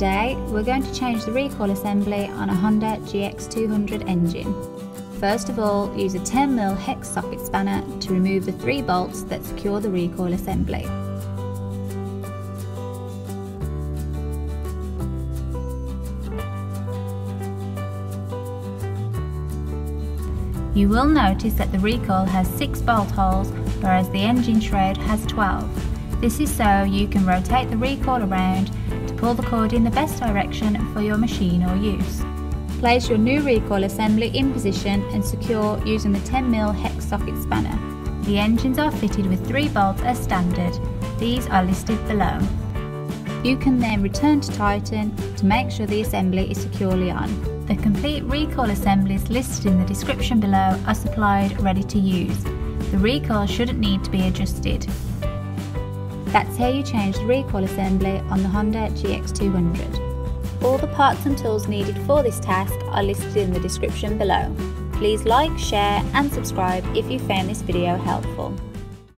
Today we're going to change the recoil assembly on a Honda GX200 engine. First of all, use a 10mm hex socket spanner to remove the 3 bolts that secure the recoil assembly. You will notice that the recoil has 6 bolt holes, whereas the engine shroud has 12. This is so you can rotate the recoil around to pull the cord in the best direction for your machine or use. Place your new recoil assembly in position and secure using the 10mm hex socket spanner. The engines are fitted with 3 bolts as standard. These are listed below. You can then return to tighten to make sure the assembly is securely on. The complete recoil assemblies listed in the description below are supplied ready to use. The recoil shouldn't need to be adjusted. That's how you change the recoil assembly on the Honda GX200. All the parts and tools needed for this task are listed in the description below. Please like, share and subscribe if you found this video helpful.